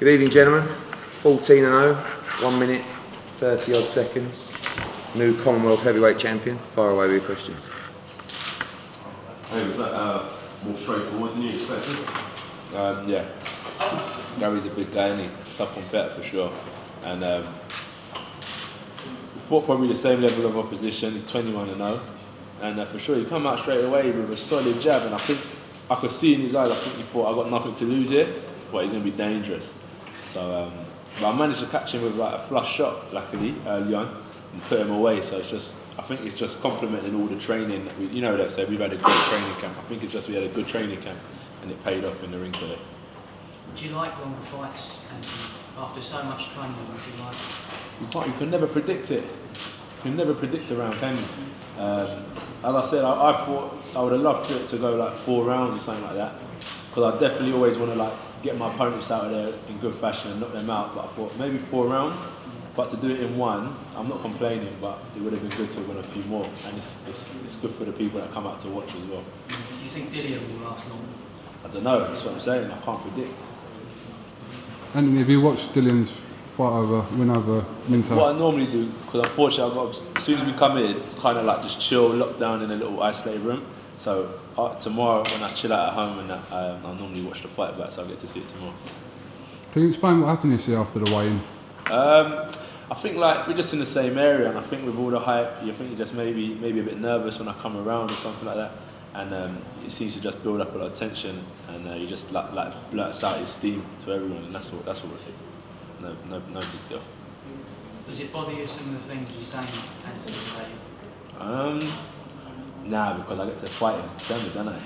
Good evening, gentlemen. 14-0, 1 minute, 30 odd seconds. New Commonwealth heavyweight champion. Fire away with your questions. Hey, was that more straightforward than you expected? Yeah. Gary's a big guy and he's a tough competitor for sure. And fought probably the same level of opposition. He's 21-0. And for sure, he come out straight away with a solid jab. And I think I could see in his eyes, I think he thought, I've got nothing to lose here, but he's going to be dangerous. So but I managed to catch him with like a flush shot, luckily, early on, and put him away. So it's just, I think it's just complementing all the training. We, you know, they say we've had a good training camp. I think it's just we had a good training camp, and it paid off in the ring today. Do you like longer fights, Anthony? After so much training, do you like it? You can never predict it. You can never predict a round, can you? As I said, I thought I would have loved it to go like 4 rounds or something like that, because I definitely always want to like get my opponents out of there in good fashion and knock them out. But I thought maybe 4 rounds, but to do it in 1, I'm not complaining. But it would have been good to win a few more, and it's good for the people that come out to watch as well. Do you think Dillian will last long? I don't know. That's what I'm saying. I can't predict. And have you watched Dillian's fight over win over Minto? What I normally do, because unfortunately, as soon as we come in, it's kind of like just chill, locked down in a little isolated room. So tomorrow, when I chill out at home, and I normally watch the fight back, so I get to see it tomorrow. Can you explain what happened this year after the weigh-in? I think like we're just in the same area, and I think with all the hype, you think you're just maybe a bit nervous when I come around or something like that, and it seems to just build up a lot of tension, and you just like blurts out his steam to everyone, and that's what it is. No big deal. Does it bother you some of the things you're saying? Nah, because I get to fight him, don't I?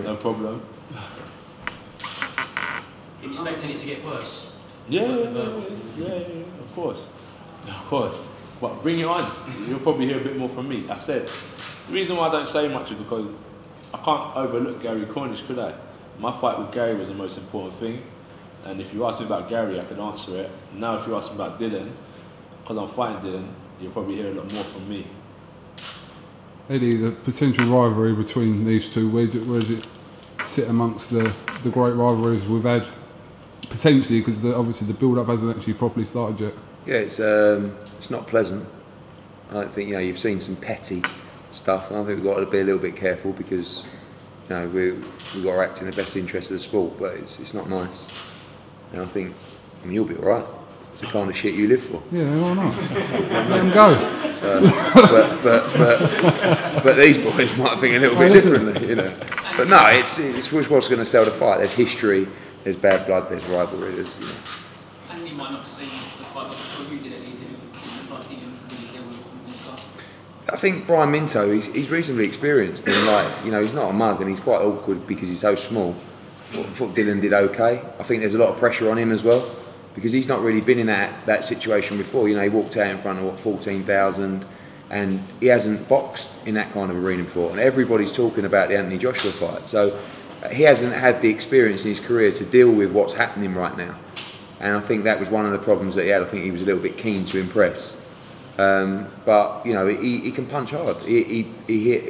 No problem. You're expecting it to get worse? Yeah, of course. Of course. But bring it on. You'll probably hear a bit more from me. I said, the reason why I don't say much is because I can't overlook Gary Cornish, could I? My fight with Gary was the most important thing. And if you ask me about Gary, I can answer it. Now if you ask me about Dillian, because I'm fighting Dillian, you'll probably hear a lot more from me. Eddie, the potential rivalry between these two, where does it sit amongst the great rivalries we've had? Potentially, because obviously the build-up hasn't actually properly started yet. Yeah, it's not pleasant. I don't think, you know, you've seen some petty stuff, and I think we've got to be a little bit careful, because you know, we've got to act in the best interest of the sport, but it's not nice. And I think, I mean, you'll be all right. It's the kind of shit you live for. Yeah, why not? Let them go. So, but these boys might think a little bit differently, you know. But no, it's what's going to sell the fight. There's history, there's bad blood, there's rivalry. There's, you know. And you might not see the fight, but before you did it, I think Brian Minto, he's reasonably experienced, and like, you know, he's not a mug, and he's quite awkward because he's so small. I thought Dillian did okay. I think there's a lot of pressure on him as well, because he's not really been in that situation before. You know, he walked out in front of, what, 14,000, and he hasn't boxed in that kind of arena before. And everybody's talking about the Anthony Joshua fight. So he hasn't had the experience in his career to deal with what's happening right now. And I think that was one of the problems that he had. I think he was a little bit keen to impress. But, you know, he can punch hard. He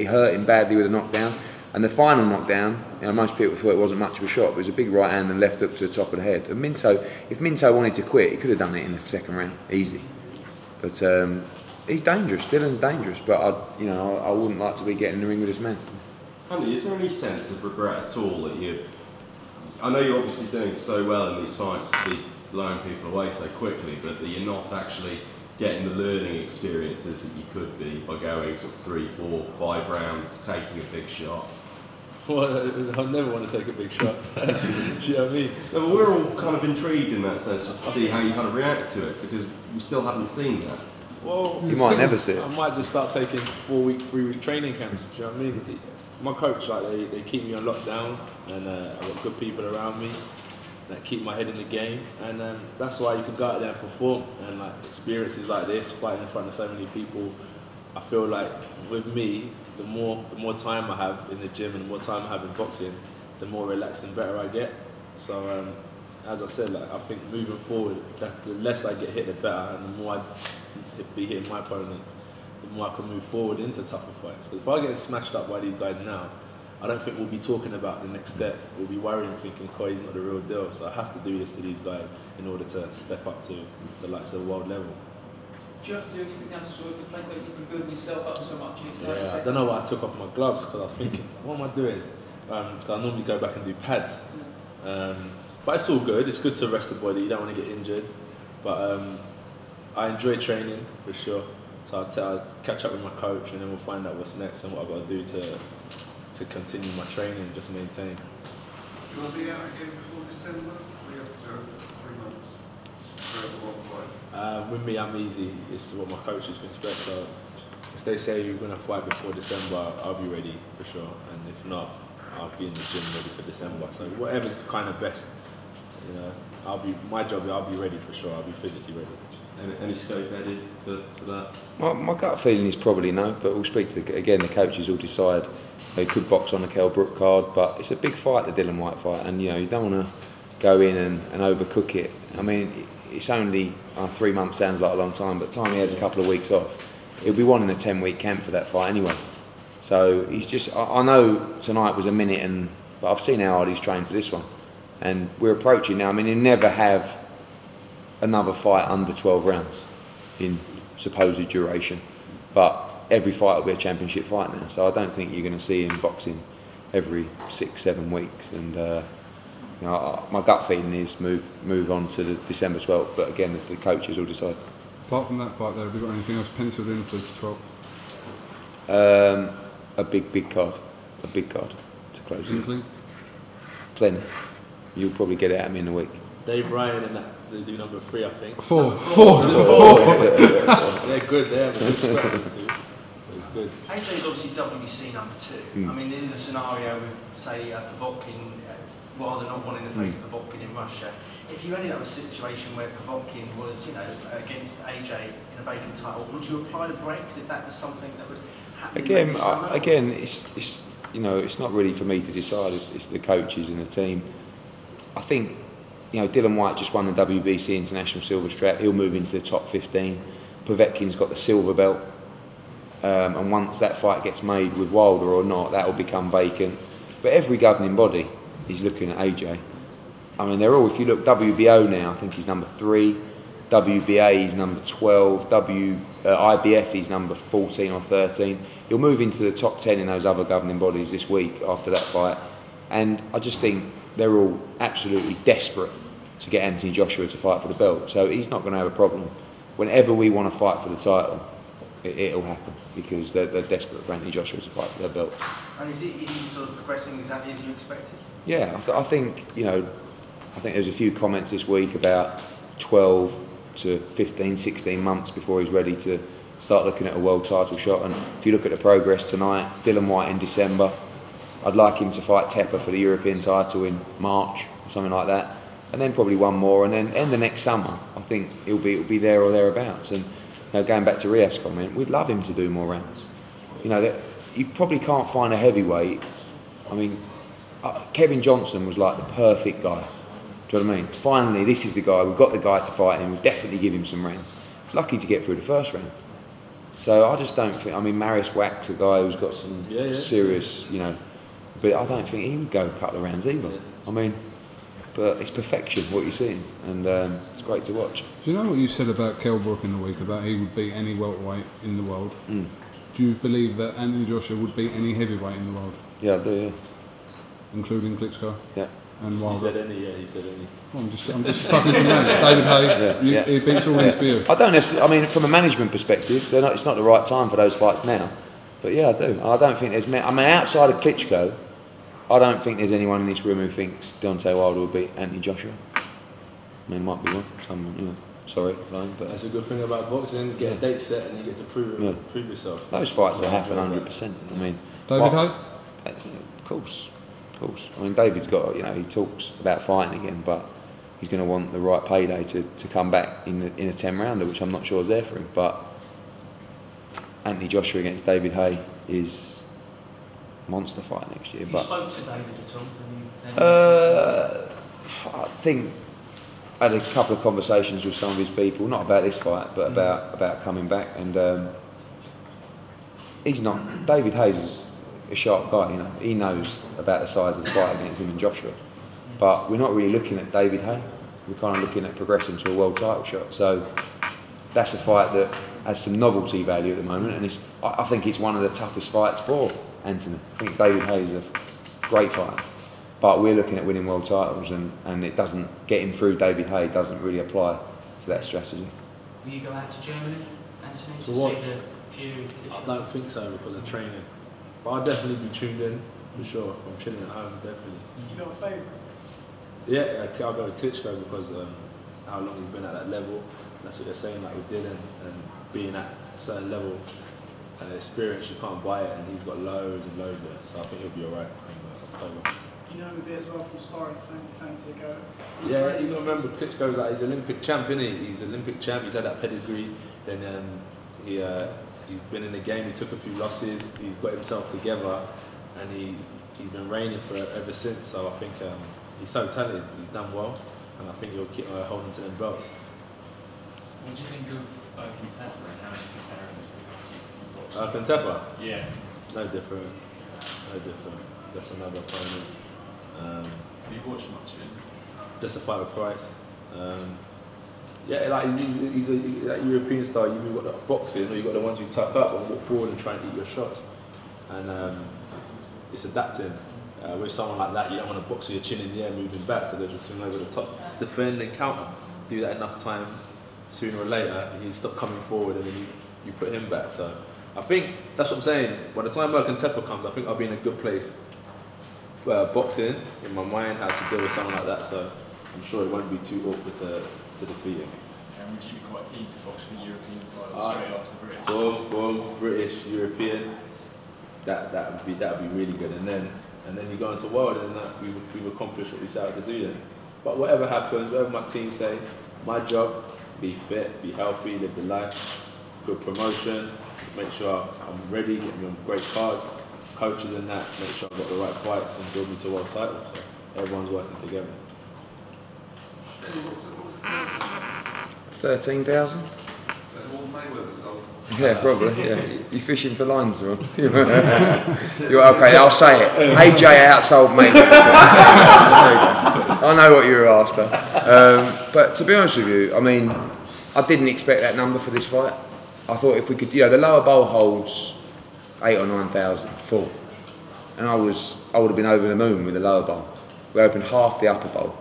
hurt him badly with a knockdown. And the final knockdown, you know, most people thought it wasn't much of a shot, but it was a big right hand and left hook to the top of the head. And Minto, if Minto wanted to quit, he could have done it in the 2nd round, easy. But he's dangerous, Dillian's dangerous, but you know, I wouldn't like to be getting in the ring with this man. Andy, is there any sense of regret at all that you... I know you're obviously doing so well in these fights, you're blowing people away so quickly, but that you're not actually getting the learning experiences that you could be by going sort of 3, 4, 5 rounds, taking a big shot? Well, I never want to take a big shot. Do you know what I mean? No, but we're all kind of intrigued in that sense, just to see how you kind of react to it, because we still haven't seen that. Well, you might never see it. I might just start taking 4-week, 3-week training camps. Do you know what I mean? My coach, like, they keep me on lockdown, and I've got good people around me that keep my head in the game, and that's why you can go out there and perform. And like experiences like this, fighting in front of so many people, I feel like with me, the more time I have in the gym and the more time I have in boxing, the more relaxed and better I get. So as I said, like, I think moving forward, that the less I get hit, the better, and the more I be hitting my opponent, the more I can move forward into tougher fights. Because if I get smashed up by these guys now, I don't think we'll be talking about the next step. We'll be worrying, thinking, "Oh, he's not the real deal." So I have to do this to these guys in order to step up to the likes of world level. Do you have to do anything else to sort of deflate those? You've been building yourself up so much. Yeah, I don't know why I took off my gloves because I was thinking, "What am I doing?" Because I normally go back and do pads. But it's all good. It's good to rest the body. You don't want to get injured. But I enjoy training for sure. So I'll catch up with my coach, and then we'll find out what's next and what I've got to do to continue my training and just maintain. You want to be out again before December? We have to 3 months. With me, I'm easy. It's what my coaches think best. So if they say you're going to fight before December, I'll be ready for sure. And if not, I'll be in the gym ready for December. So whatever's kind of best, you know. I'll be ready for sure. I'll be physically ready. Any scope added for that? My gut feeling is probably no, but we'll speak to the coaches will decide. They could box on the Kell Brook card, but it's a big fight, the Dillian Whyte fight, and you know you don't want to go in and overcook it. I mean, it's only 3 months sounds like a long time, but time he has a couple of weeks off, he'll be wanting a 10-week camp for that fight anyway. So he's just. I know tonight was a minute, but I've seen how hard he's trained for this one, and we're approaching now. I mean, he'll never have another fight under 12 rounds in supposed duration, but every fight will be a championship fight now, so I don't think you're going to see him boxing every 6-7 weeks. And you know, my gut feeling is move on to the December 12th, but again, the coaches will decide. Apart from that fight, though, have you got anything else penciled in for the 12th? A big card to close it. Plenty. You'll probably get it out of me in a week. Dave Ryan and that, they do number 3, I think. 4. They're good, they have a good spread too. It's good. AJ's obviously WBC number 2. I mean, there is a scenario with, say, Povetkin, Wilder not wanting to face Povetkin in Russia. If you ended up a situation where Povetkin was, you know, against AJ in a vacant title, would you apply the brakes if that was something that would happen? Again, it's you know, it's not really for me to decide. It's the coaches and the team. I think, you know, Dillian Whyte just won the WBC International Silver Strap. He'll move into the top 15. Povetkin's got the silver belt. And once that fight gets made with Wilder or not, that will become vacant. But every governing body is looking at AJ. I mean, they're all, if you look, WBO now, I think he's number 3. WBA, he's number 12. IBF, he's number 14 or 13. He'll move into the top 10 in those other governing bodies this week after that fight. And I just think they're all absolutely desperate to get Anthony Joshua to fight for the belt. So he's not going to have a problem. Whenever we want to fight for the title, it'll happen because they're desperate for Anthony Joshua to fight for their belt. And is he sort of progressing exactly as you expected? Yeah, I think, you know, I think there's a few comments this week about 12 to 15, 16 months before he's ready to start looking at a world title shot. And if you look at the progress tonight, Dillian Whyte in December, I'd like him to fight Teper for the European title in March or something like that, and then probably one more, and then end the next summer. I think it'll be there or thereabouts. And you know, going back to Rief's comment, we'd love him to do more rounds. You know, that you probably can't find a heavyweight. I mean, Kevin Johnson was like the perfect guy. Do you know what I mean? Finally, this is the guy. We've got the guy to fight him. We'll definitely give him some rounds. He's lucky to get through the first round. So I just don't think. I mean, Marius Wack's a guy who's got some serious, you know. But I don't think he would go a couple of rounds either. Yeah. I mean, but it's perfection what you're seeing, and it's great to watch. Do you know what you said about Kell Brook in the week about he would beat any welterweight in the world? Do you believe that Anthony Joshua would beat any heavyweight in the world? Yeah, I do. Yeah. Including Klitschko. Yeah. And Wilder. He said any. Yeah, he said any. Well, I'm just stuck in the man. David Haye. Yeah. He beats all in fear. I don't necessarily. I mean, from a management perspective, they're not. It's not the right time for those fights now. But yeah, I do. I don't think there's. I mean, outside of Klitschko, I don't think there's anyone in this room who thinks Deontay Wilder will beat Anthony Joshua. I mean, might be one. Someone, you know, sorry, but that's a good thing about boxing. Get a date set and you get to prove yourself. Those fights that happen 100%. I mean, David Haye. Of course. I mean, David's got. You know, he talks about fighting again, but he's going to want the right payday to come back in a 10-rounder, which I'm not sure is there for him. But Anthony Joshua against David Haye is. Monster fight next year. But you spoke to David at all? I think I had a couple of conversations with some of his people, not about this fight, but about coming back. And he's not. David Haye is a sharp guy, you know, he knows about the size of the fight against him and Joshua. But we're not really looking at David Haye. We're kind of looking at progressing to a world title shot. So that's a fight that has some novelty value at the moment, and it's, I think it's one of the toughest fights for Anthony. I think David Haye is a great fighter, but we're looking at winning world titles, and it doesn't, getting through David Haye doesn't really apply to that strategy. Will you go out to Germany, Anthony, to see the few? I don't think so because of training, but I'll definitely be tuned in for sure. If I'm chilling at home, definitely. You got a favourite? Yeah, I'll go to Klitschko because how long he's been at that level. That's what they're saying, like with Dillian and being at a certain level, experience, you can't buy it, and he's got loads and loads of it. So I think he'll be alright in October. You know him a bit as well from sparring, so you fancy a go? Yeah, you got to remember, Klitschko's like, he's Olympic champ, isn't he? He's Olympic champ, he's had that pedigree, then he's been in the game, he took a few losses, he's got himself together, and he's been reigning for ever since. So I think he's so talented, he's done well, and I think he'll keep holding to them belts. What do you think of Erkan Teper and how do you compare him to Erkan Teper? Yeah. No different. No different. That's another opponent. Have you watched much of him? Just a fight with Price. Yeah, like he's that European style. You've got the boxing, or you've got the ones you tuck up and walk forward and try and eat your shots. And it's adapting. With someone like that, you don't want to box with your chin in the air moving back, because they'll just swing over the top. Just defend and counter. Do that enough times. Sooner or later, he stopped coming forward, and then you put him back. So I think that's what I'm saying. By the time Erkan Teper comes, I think I'll be in a good place. Boxing in my mind, how to deal with someone like that. So I'm sure it won't be too awkward to defeat him. And would you be quite keen to box for European titles straight after the British? Well, British, European. That would be really good. And then you go into world, and we've accomplished what we set out to do then. But whatever happens, whatever my team say, my job. Be fit, be healthy, live the life, good promotion, make sure I'm ready, get me on great cards, coaches and that, make sure I've got the right fights and build me to a world title. So everyone's working together. 13,000? Yeah, probably, yeah. You're fishing for lines, Ron. Okay, I'll say it. AJ outsold me. I know what you were after. But to be honest with you, I mean, I didn't expect that number for this fight. I thought if we could, you know, the lower bowl holds 8,000 or 9,000 full. And I would have been over the moon with the lower bowl. We opened half the upper bowl.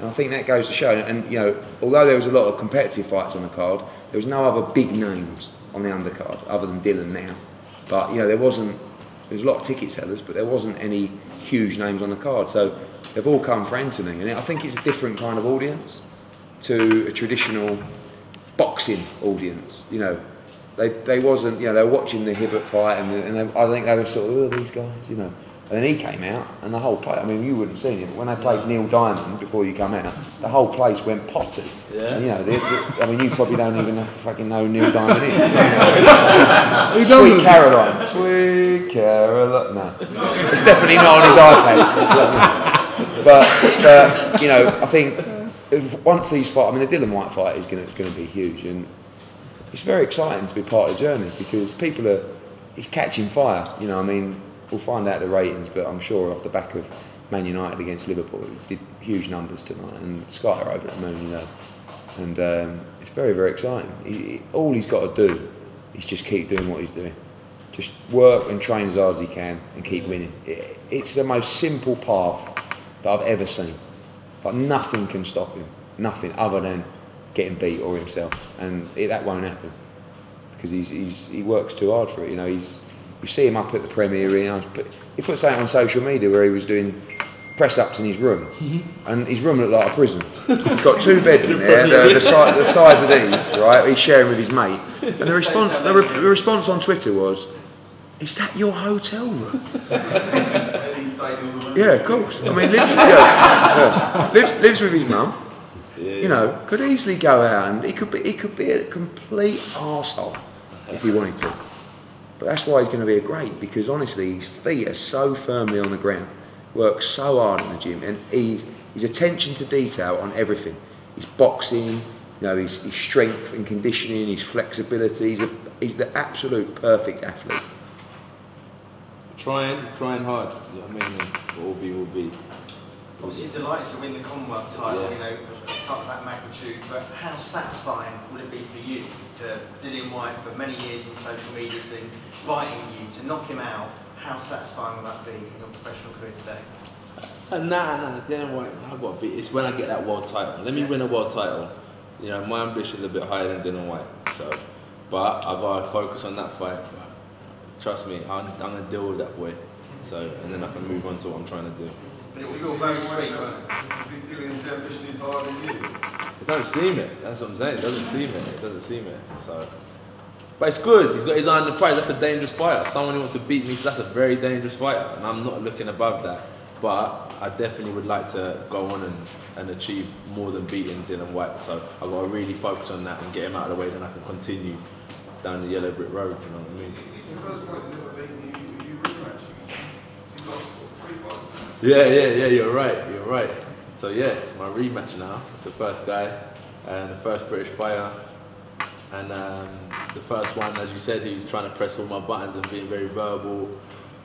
And I think that goes to show, and you know, although there was a lot of competitive fights on the card, there was no other big names on the undercard other than Dillian now. But you know, there was a lot of ticket sellers, but there wasn't any huge names on the card. So they've all come for Anthony, and I think it's a different kind of audience to a traditional boxing audience. You know, they wasn't, you know, they were watching the Hibbert fight, and I think they were sort of, oh, these guys, you know. And then he came out, and the whole place, I mean, you wouldn't have seen it, but when they played Neil Diamond before you come out, the whole place went potty. Yeah. And, you know, I mean, you probably don't even fucking know who Neil Diamond is. Sweet Caroline. Sweet Caroline. No. It's definitely not on his iPad. But, you know, I think once these fights, I mean, the Dillian Whyte fight is going to be huge, and it's very exciting to be part of the journey because people are, it's catching fire, you know, I mean, we'll find out the ratings, but I'm sure off the back of Man United against Liverpool, it did huge numbers tonight, and Sky are over at the moon, you know. And it's very, very exciting. All he's got to do is just keep doing what he's doing. Just work and train as hard as he can and keep winning. It's the most simple path that I've ever seen. Like nothing can stop him, nothing other than getting beat or himself. And that won't happen because he works too hard for it, you know. You see him up at the Premier, you know, he puts out on social media where he was doing press-ups in his room, and his room looked like a prison. He's got two beds in there, the size of these, right? He's sharing with his mate. And the response on Twitter was, "Is that your hotel room?" Yeah, of course. I mean, lives with his mum. You know, could easily go out, and he could be a complete arsehole if he wanted to. But that's why he's going to be a great, because honestly his feet are so firmly on the ground, works so hard in the gym, and his attention to detail on everything, his boxing, you know, his strength and conditioning, his flexibility, he's the absolute perfect athlete. Trying hard. I mean, all be, will be. Obviously delighted to win the Commonwealth title, yeah. You know, of that magnitude, but how satisfying would it be for you to, Dillian Whyte for many years in social media has been fighting you, to knock him out, how satisfying would that be in your professional career today? Nah, Dillian Whyte, I've got to be, it's when I get that world title. Let me win a world title. You know, my ambition is a bit higher than Dillian Whyte, so, but I've got to focus on that fight. Trust me, I'm going to deal with that boy, so, and then I can move on to what I'm trying to do. But it will feel very sweet. Dillian's ambition is harder than you. It doesn't seem it. That's what I'm saying. It doesn't seem it. It doesn't seem it. So, but it's good. He's got his eye on the prize. That's a dangerous fighter. Someone who wants to beat me, that's a very dangerous fighter, and I'm not looking above that. But I definitely would like to go on and achieve more than beating Dillian Whyte. So I've got to really focus on that and get him out of the way, then I can continue down the yellow brick road. You know what I mean? It's the first point he's ever beaten you. You rematch. You lost 3 fights. Yeah, you're right. So yeah, it's my rematch now. It's the first guy, and the first British fighter, and the first one, as you said, who's trying to press all my buttons and being very verbal.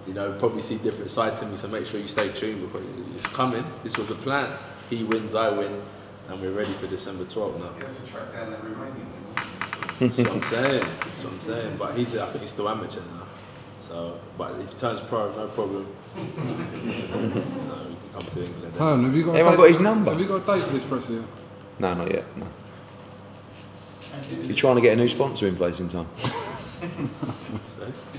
You know, probably see different side to me, so make sure you stay tuned because it's coming. This was the plan. He wins, I win, and we're ready for December 12th now. You have to track down that Romanian then. That's what I'm saying, that's what I'm saying. But he's, I think he's still amateur now. So, but if he turns pro, no problem. No, we can come to England. Anyone got his number? Have you got a date for this press here? No, not yet. No. You're trying to get a new sponsor in place in time. Did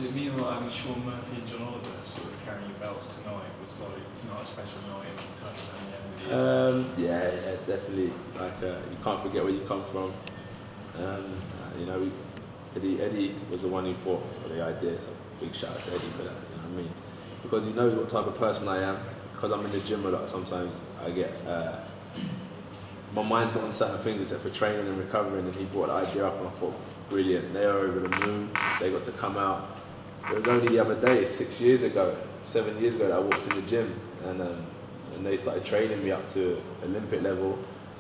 it mean that having Sean Murphy and John Oliver sort of carrying your belts tonight was like tonight's special night and touching on the end of the year? Yeah, definitely. Like you can't forget where you come from. You know, Eddie was the one who fought for the idea. So big shout out to Eddie for that. You know what I mean? Because he knows what type of person I am. Because I'm in the gym a lot, sometimes I get my mind's not on certain things except for training and recovering. And he brought the idea up, and I thought, brilliant. They are over the moon. They got to come out. It was only the other day, 7 years ago, that I walked in the gym, and they started training me up to Olympic level.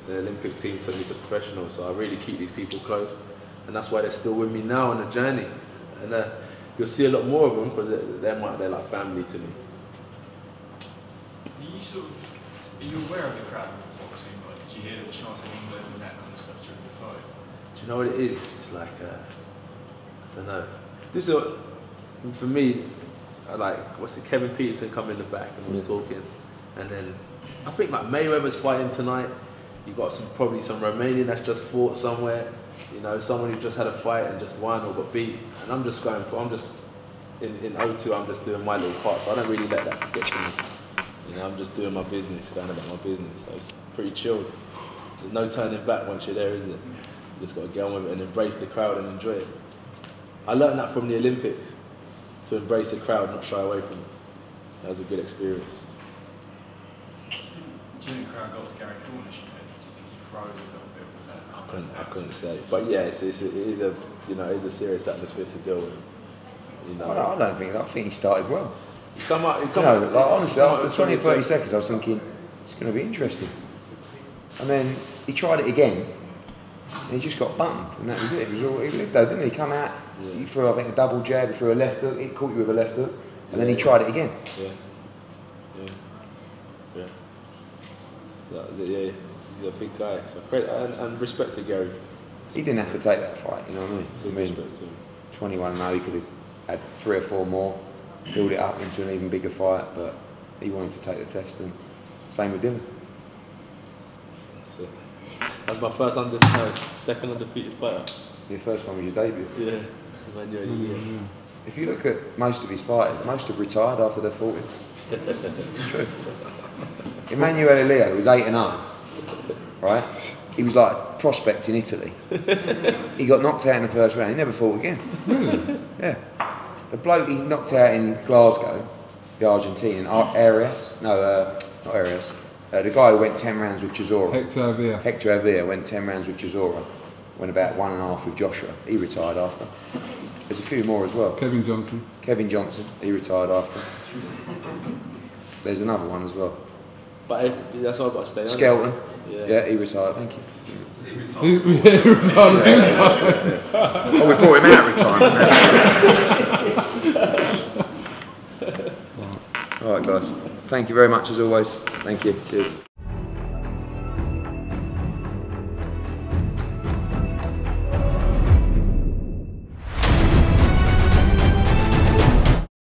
The Olympic team took me to professional. So I really keep these people close, and that's why they're still with me now on the journey. And you'll see a lot more of them because they're like family to me. Are you aware of the crowd boxing? Like, did you hear the chants in England and that kind of stuff during the fight? Do you know what it is? It's like I don't know. This is for me. Kevin Peterson come in the back and was talking, and then I think like Mayweather's fighting tonight. You got probably some Romanian that's just fought somewhere. You know, someone who just had a fight and just won or got beat, and I'm just going. I'm just in O2. I'm just doing my little part, so I don't really let that get to me. You know, I'm just doing my business, going about my business. So it's pretty chilled. There's no turning back once you're there, is it? You just got to get on with it and embrace the crowd and enjoy it. I learned that from the Olympics, to embrace the crowd, not shy away from it. That was a good experience. During the crowd got to Gary Cornish, do you think he thrived a little bit? I couldn't say, but yeah, it is a you know, it's a serious atmosphere to deal with. You know, I think he started well. You come up, like, honestly, after 20 or 30 seconds, I was thinking it's going to be interesting, and then he tried it again, and he just got bummed, and that was it. It was all he lived though, didn't he? Come out, he threw I think a double jab, he threw a left hook, he caught you with a left hook, and then he tried it again. Yeah. So, yeah. He's a big guy, so credit and respect to Gary. He didn't have to take that fight, you know what I mean? Big respect, yeah. 21 now, he could have had 3 or 4 more, build it up into an even bigger fight, but he wanted to take the test, and same with Dillian. That's it. That's my first second undefeated fighter. Your first one was your debut? Yeah, Emanuele Leo. If you look at most of his fighters, most have retired after they're 40. True. Emanuele Leo was 8-0. Right, he was like a prospect in Italy. He got knocked out in the first round. He never fought again. Yeah, the bloke he knocked out in Glasgow, the Argentinian, the guy who went 10 rounds with Chisora. Hector Avia. Hector Avia went 10 rounds with Chisora. Went about 1.5 with Joshua. He retired after. There's a few more as well. Kevin Johnson. Kevin Johnson. He retired after. There's another one as well. But if, that's why I've got to stay on. Skelton. Yeah, he retired. Thank you. He retired. Yeah. Oh, we brought him out of retirement. guys. Thank you very much as always. Thank you. Cheers.